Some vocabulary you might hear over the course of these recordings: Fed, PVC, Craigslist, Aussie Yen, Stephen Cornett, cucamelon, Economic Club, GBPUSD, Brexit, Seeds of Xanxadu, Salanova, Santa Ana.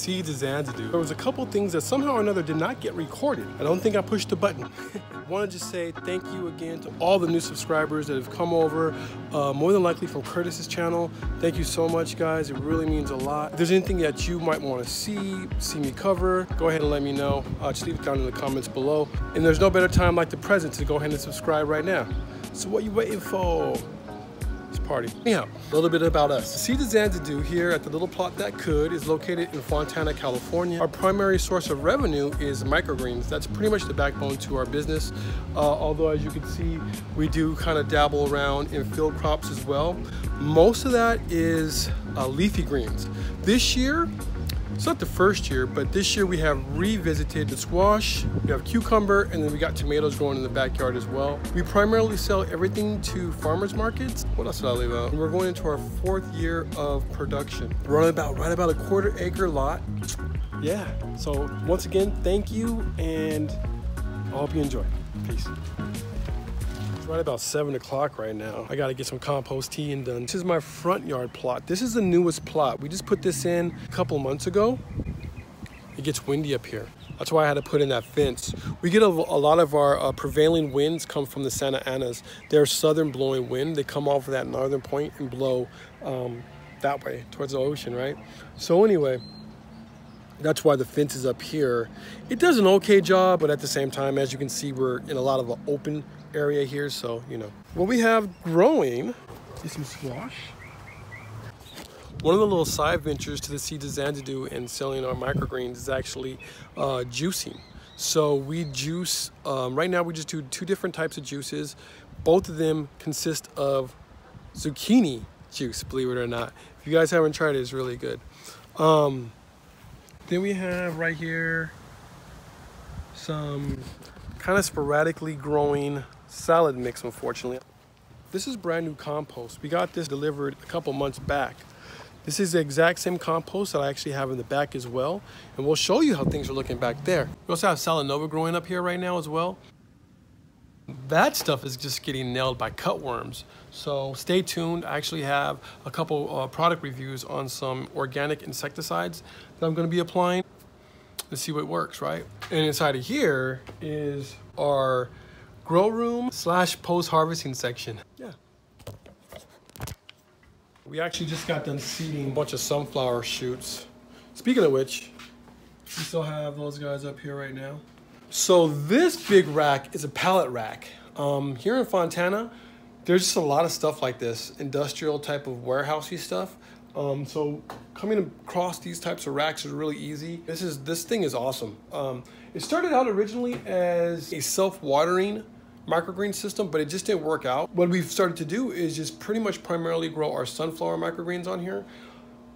Seeds of Xanxadu. There was a couple things that somehow or another did not get recorded. I don't think I pushed the button. I want to just say thank you again to all the new subscribers that have come over, more than likely from Curtis's channel. Thank you so much, guys. It really means a lot. If there's anything that you might want to see me cover, go ahead and let me know. Just leave it down in the comments below. And there's no better time like the present to go ahead and subscribe right now. So what you waiting for? Party. Anyhow, a little bit about us. Seeds of Xanxadu here at the Little Plot That Could is located in Fontana, California. Our primary source of revenue is microgreens. That's pretty much the backbone to our business. Although as you can see, we do kind of dabble around in field crops as well. Most of that is leafy greens. This year, it's not the first year, but this year we have revisited the squash, we have cucumber, and then we got tomatoes growing in the backyard as well. We primarily sell everything to farmers markets. What else did I leave out? We're going into our fourth year of production. We're on about, right about a quarter-acre lot. Yeah, so once again, thank you, and I hope you enjoy. Peace. Right about 7 o'clock right now. I gotta get some compost tea and done. This is my front yard plot. This is the newest plot. We just put this in a couple months ago. It gets windy up here. That's why I had to put in that fence. We get a lot of our prevailing winds come from the Santa Anas. They're southern blowing wind. They come off of that northern point and blow that way towards the ocean, right? So anyway, that's why the fence is up here. It does an okay job, but at the same time, as you can see, we're in a lot of an open area here, so you know. What we have growing is some squash. One of the little side ventures to the Seeds of Xanxadu and selling our microgreens is actually juicing. So we juice, right now we just do 2 different types of juices. Both of them consist of zucchini juice, believe it or not. If you guys haven't tried it, it's really good. Then we have right here some kind of sporadically growing salad mix, unfortunately. This is brand new compost. We got this delivered a couple months back. This is the exact same compost that I actually have in the back as well. And we'll show you how things are looking back there. We also have Salanova growing up here right now as well. That stuff is just getting nailed by cutworms. So stay tuned. I actually have a couple product reviews on some organic insecticides that I'm going to be applying to see what works, right? And inside of here is our grow room / post-harvesting section. Yeah. We actually just got done seeding a bunch of sunflower shoots. Speaking of which, we still have those guys up here right now. So this big rack is a pallet rack. Here in Fontana, there's just a lot of stuff like this, industrial type of warehousey stuff. So coming across these types of racks is really easy. This thing is awesome. It started out originally as a self-watering microgreen system, but it just didn't work out. What we've started to do is just pretty much primarily grow our sunflower microgreens on here.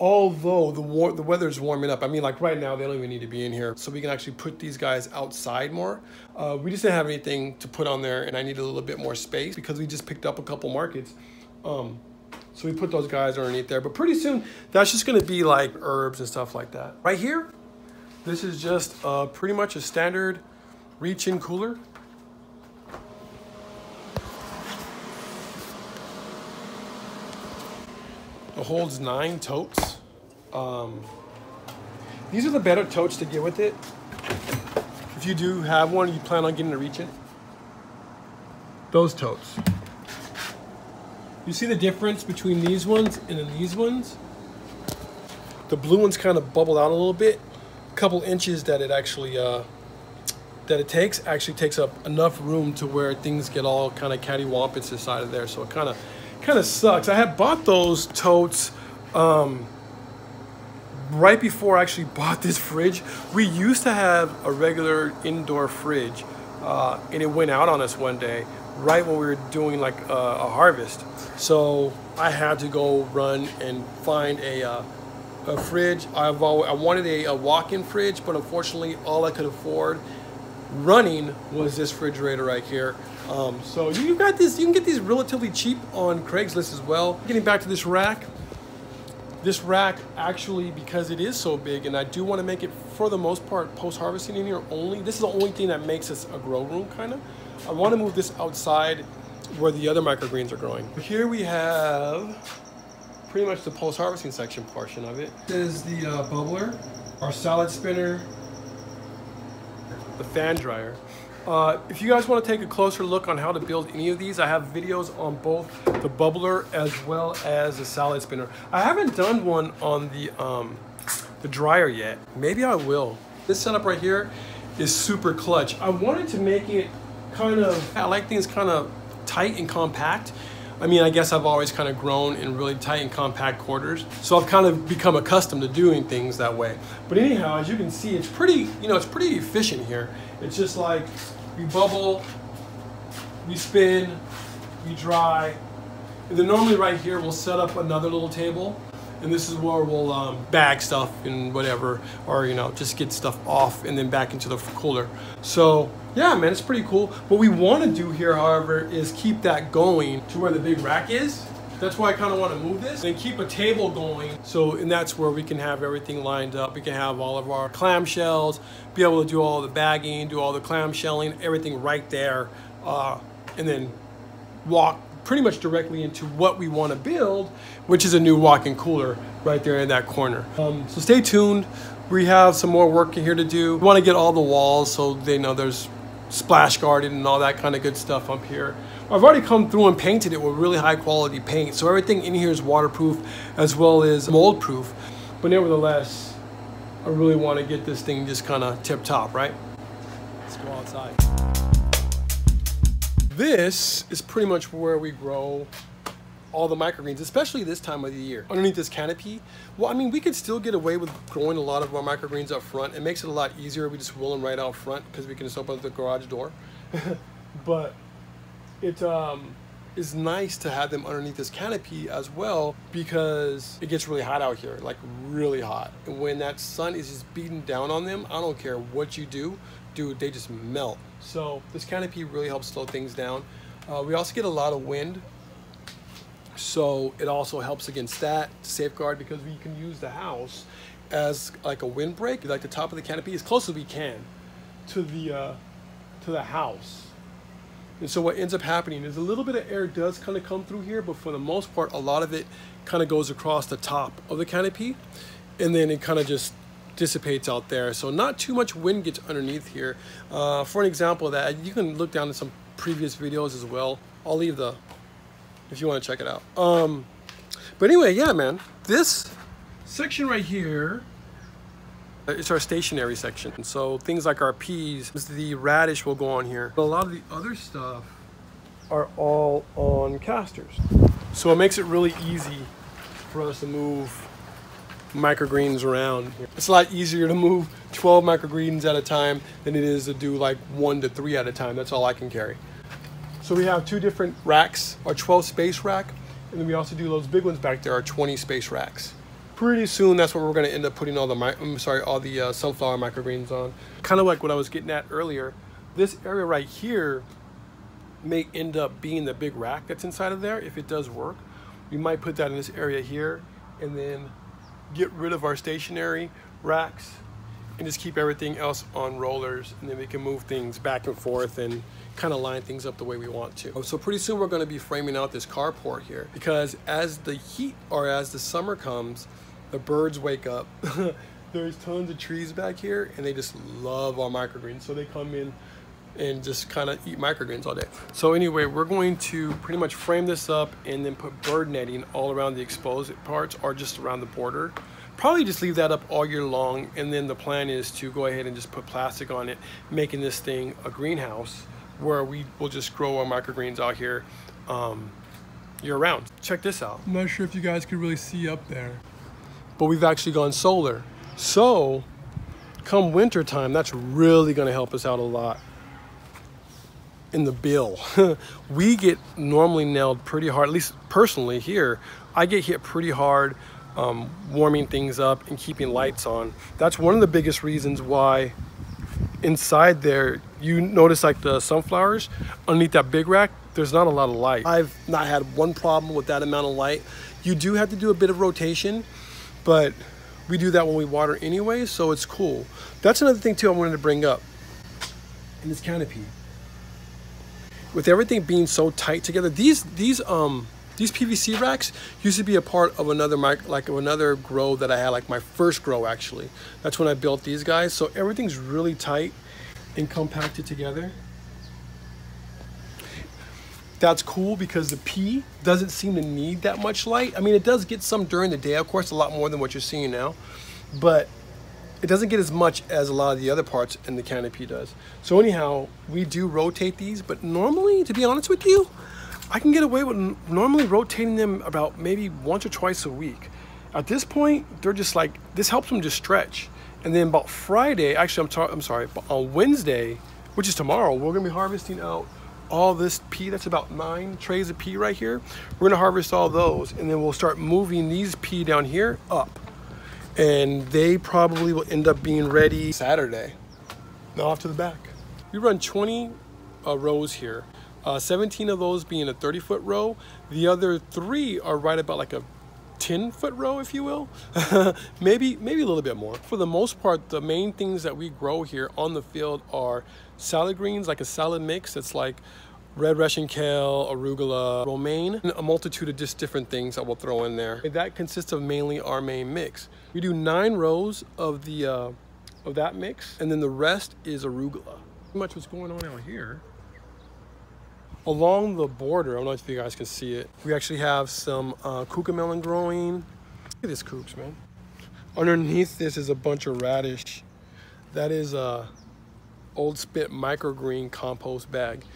Although the weather's warming up. I mean, like right now, they don't even need to be in here. So we can actually put these guys outside more. We just didn't have anything to put on there, and I need a little bit more space because we just picked up a couple markets. So we put those guys underneath there. But pretty soon, that's just going to be like herbs and stuff like that. Right here, this is just pretty much a standard reach-in cooler. It holds 9 totes. These are the better totes to get with it. If you do have one, you plan on getting to reach it. Those totes. You see the difference between these ones and then these ones? The blue one's kind of bubbled out a little bit. A couple inches that it actually takes up enough room to where things get all kind of cattywampus inside of there. So it kind of sucks. I had bought those totes right before I actually bought this fridge. We used to have a regular indoor fridge and it went out on us one day right when we were doing like a harvest. So I had to go run and find a fridge. I wanted a walk-in fridge, but unfortunately all I could afford running was this refrigerator right here. So you got this, you can get these relatively cheap on Craigslist as well. Getting back to this rack actually, because it is so big, and I do want to make it for the most part post-harvesting in here only. This is the only thing that makes us a grow room kind of. I want to move this outside where the other microgreens are growing. Here we have pretty much the post-harvesting section portion of it. This is the bubbler. our salad spinner, the fan dryer. If you guys want to take a closer look on how to build any of these, I have videos on both the bubbler as well as the salad spinner. I haven't done one on the dryer yet. Maybe I will. This setup right here is super clutch. I wanted to make it kind of, I like things kind of tight and compact. I mean, I guess I've always kind of grown in really tight and compact quarters, so I've kind of become accustomed to doing things that way. But anyhow, as you can see, it's pretty, you know, it's pretty efficient here. It's just like we bubble, we spin, we dry, and then normally right here we'll set up another little table, and this is where we'll bag stuff and whatever, or you know, just get stuff off and then back into the cooler. So yeah, man, it's pretty cool. What we want to do here, however, is keep that going to where the big rack is. That's why I kind of want to move this and keep a table going. So, and that's where we can have everything lined up. We can have all of our clamshells, be able to do all the bagging, do all the clamshelling, everything right there, and then walk pretty much directly into what we want to build, which is a new walk-in cooler right there in that corner. So stay tuned. We have some more work here to do. We want to get all the walls so they know there's splash guarded and all that kind of good stuff up here. I've already come through and painted it with really high quality paint, so everything in here is waterproof as well as mold proof. But nevertheless, I really want to get this thing just kind of tip top, right? Let's go outside. This is pretty much where we grow all the microgreens, especially this time of the year. Underneath this canopy, well, I mean, we could still get away with growing a lot of our microgreens up front. It makes it a lot easier. We just roll them right out front because we can just open up the garage door. But it is nice to have them underneath this canopy as well, because it gets really hot out here, like really hot. And when that sun is just beating down on them, I don't care what you do, dude, they just melt. So this canopy really helps slow things down. We also get a lot of wind, so it also helps against that safeguard, because we can use the house as like a windbreak, like the top of the canopy as close as we can to the house. And so what ends up happening is a little bit of air does kind of come through here, but for the most part, a lot of it kind of goes across the top of the canopy, and then it kind of just dissipates out there. So not too much wind gets underneath here. For an example of that, you can look down at some previous videos as well. I'll leave the, if you want to check it out. But anyway, yeah, man, this section right here, it's our stationary section. And so things like our peas, the radish will go on here. But a lot of the other stuff are all on casters. So it makes it really easy for us to move microgreens around. It's a lot easier to move 12 microgreens at a time than it is to do like 1 to 3 at a time. That's all I can carry. So we have two different racks, our 12 space rack, and then we also do those big ones back there, our 20 space racks. Pretty soon, that's where we're going to end up putting all the sunflower microgreens on. Kind of like what I was getting at earlier, this area right here may end up being the big rack that's inside of there. If it does work, we might put that in this area here, and then get rid of our stationary racks and just keep everything else on rollers, and then we can move things back and forth and kind of line things up the way we want to. So pretty soon we're going to be framing out this carport here, because as the heat or as the summer comes, the birds wake up. There's tons of trees back here and they just love our microgreens, so they come in and just kind of eat microgreens all day. So anyway, we're going to pretty much frame this up and then put bird netting all around the exposed parts or just around the border. Probably just leave that up all year long, and then the plan is to go ahead and just put plastic on it, making this thing a greenhouse where we will just grow our microgreens out here year round. Check this out. I'm not sure if you guys can really see up there, but we've actually gone solar. So come winter time, that's really gonna help us out a lot in the bill. We get normally nailed pretty hard, at least personally here, I get hit pretty hard warming things up and keeping lights on. That's one of the biggest reasons why inside there, you notice like the sunflowers underneath that big rack, there's not a lot of light. I've not had one problem with that amount of light. You do have to do a bit of rotation, but we do that when we water anyway, so it's cool. That's another thing too I wanted to bring up in this canopy. With everything being so tight together, these These PVC racks used to be a part of another grow that I had, like my first grow actually. That's when I built these guys. So everything's really tight and compacted together. That's cool because the pea doesn't seem to need that much light. I mean, it does get some during the day, of course, a lot more than what you're seeing now, but it doesn't get as much as a lot of the other parts in the canopy does. So anyhow, we do rotate these, but normally, to be honest with you, I can get away with normally rotating them about maybe once or twice a week. At this point, they're just like, this helps them just stretch. And then about Friday, actually, I'm sorry, on Wednesday, which is tomorrow, we're gonna be harvesting out all this pea. That's about 9 trays of pea right here. We're gonna harvest all those, and then we'll start moving these pea down here up. And they probably will end up being ready Saturday. Now off to the back. We run 20 rows here. 17 of those being a 30-foot row. The other 3 are right about like a 10-foot row, if you will. maybe a little bit more. For the most part, the main things that we grow here on the field are salad greens, like a salad mix that's like red Russian kale, arugula, romaine, and a multitude of just different things that we'll throw in there. And that consists of mainly our main mix. We do 9 rows of the of that mix, and then the rest is arugula. Pretty much what's going on out here. Along the border, I don't know if you guys can see it, we actually have some cucamelon growing. Look at this coops, man. Underneath this is a bunch of radish. That is Old Spit microgreen compost bag.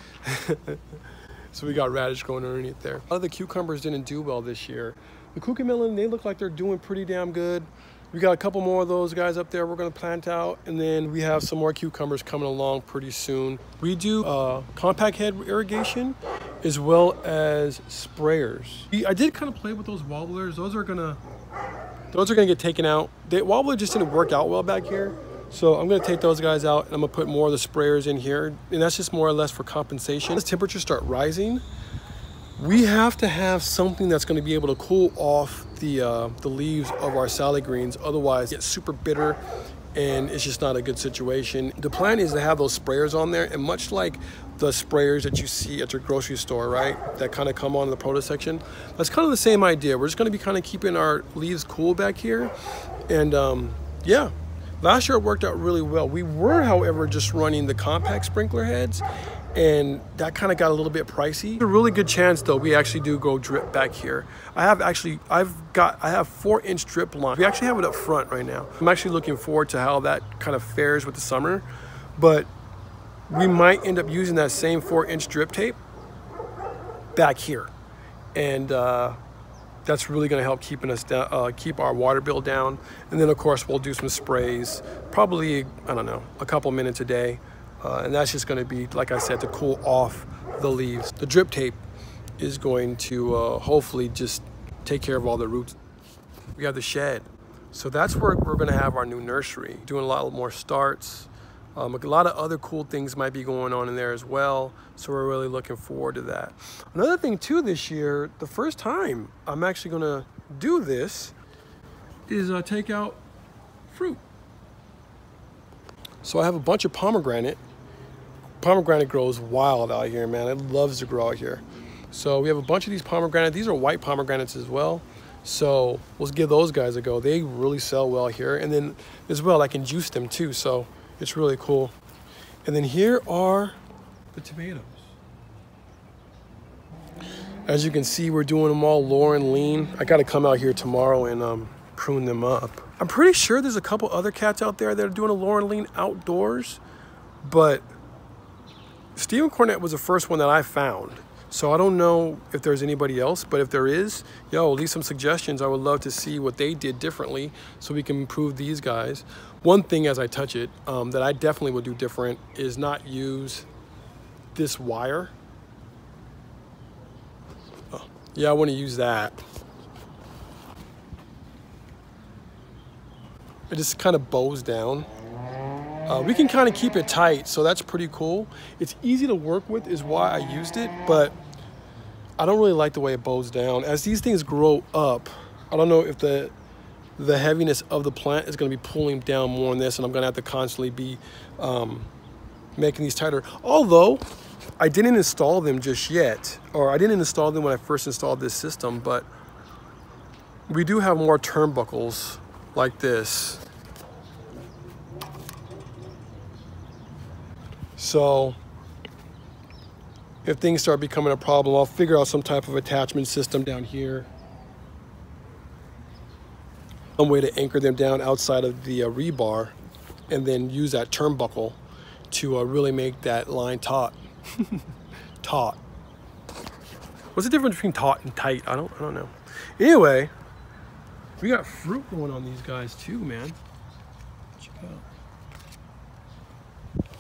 So we got radish growing underneath there. A lot of the cucumbers didn't do well this year. The cucamelon, they look like they're doing pretty damn good. We got a couple more of those guys up there we're gonna plant out, and then we have some more cucumbers coming along pretty soon. We do compact head irrigation as well as sprayers. I did kind of play with those wobblers. Those are gonna get taken out. The wobbler just didn't work out well back here. So I'm gonna take those guys out, and I'm gonna put more of the sprayers in here. And that's just more or less for compensation. As temperatures start rising, we have to have something that's going to be able to cool off the leaves of our salad greens. Otherwise, it gets super bitter, and it's just not a good situation. The plan is to have those sprayers on there, and much like the sprayers that you see at your grocery store, right, that kind of come on in the produce section, that's kind of the same idea. We're just going to be kind of keeping our leaves cool back here, and yeah. Last year it worked out really well. We were, however, just running the compact sprinkler heads, and that kind of got a little bit pricey. A really good chance though, we actually do go drip back here. I have 4-inch drip line. We actually have it up front right now. I'm actually looking forward to how that kind of fares with the summer, but we might end up using that same 4-inch drip tape back here. And that's really going to help keep our water bill down. And then of course we'll do some sprays, probably, I don't know, a couple minutes a day. And that's just going to be, like I said, to cool off the leaves. The drip tape is going to hopefully just take care of all the roots. We have the shed. So that's where we're going to have our new nursery. Doing a lot more starts. A lot of other cool things might be going on in there as well. So we're really looking forward to that. Another thing too this year, the first time I'm actually going to do this, is take out fruit. So I have a bunch of pomegranate. Pomegranate grows wild out here, man. It loves to grow out here. So we have a bunch of these pomegranates. These are white pomegranates as well. So let's give those guys a go. They really sell well here. And then as well, I can juice them too. So it's really cool. And then here are the tomatoes. As you can see, we're doing them all low and lean. I gotta come out here tomorrow and prune them up. I'm pretty sure there's a couple other cats out there that are doing a low and lean outdoors, but Stephen Cornett was the first one that I found. So I don't know if there's anybody else, but if there is, yo, leave some suggestions. I would love to see what they did differently so we can improve these guys. One thing as I touch it that I definitely will do different is not use this wire. Oh, yeah, I want to use that. It just kind of bows down. We can kind of keep it tight, so that's pretty cool. It's easy to work with is why I used it, but I don't really like the way it bows down. As these things grow up, I don't know if the heaviness of the plant is going to be pulling down more on this, and I'm going to have to constantly be making these tighter. Although, I didn't install them just yet, or I didn't install them when I first installed this system, but we do have more turnbuckles like this. So if things start becoming a problem, I'll figure out some type of attachment system down here. Some way to anchor them down outside of the rebar, and then use that turnbuckle to really make that line taut. Taut. What's the difference between taut and tight? I don't know. Anyway, we got fruit growing on these guys too, man. Check out.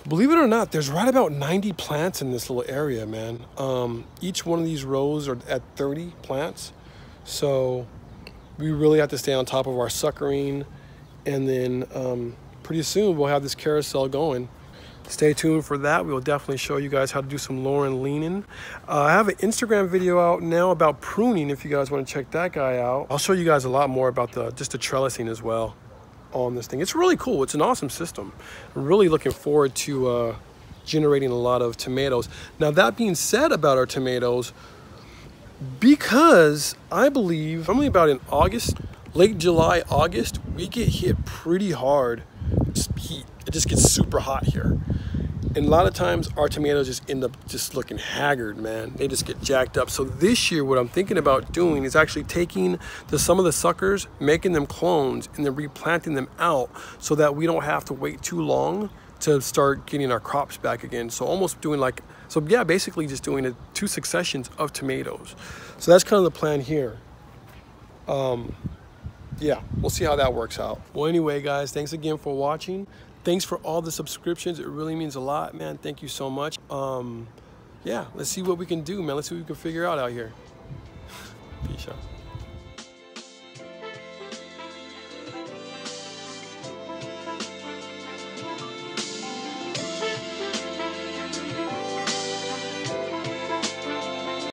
Believe it or not, there's right about 90 plants in this little area, man. Each one of these rows are at 30 plants, so we really have to stay on top of our suckering, and then pretty soon we'll have this carousel going. Stay tuned for that. We will definitely show you guys how to do some Lauren leaning. I have an Instagram video out now about pruning if you guys want to check that guy out. I'll show you guys a lot more about just the trellising as well on this thing. It's really cool. It's an awesome system. I'm really looking forward to generating a lot of tomatoes. Now, that being said about our tomatoes, because I believe only about in August, late July, August, we get hit pretty hard with heat. It just gets super hot here. And a lot of times our tomatoes just end up just looking haggard, man. They just get jacked up. So this year, what I'm thinking about doing is actually taking some of the suckers, making them clones, and then replanting them out so that we don't have to wait too long to start getting our crops back again. So almost doing like, so yeah, basically just doing two successions of tomatoes. So that's kind of the plan here. Yeah, we'll see how that works out. Well, anyway, guys, thanks again for watching. Thanks for all the subscriptions. It really means a lot, man. Thank you so much. Yeah, let's see what we can do, man. Let's see what we can figure out here. Peace out.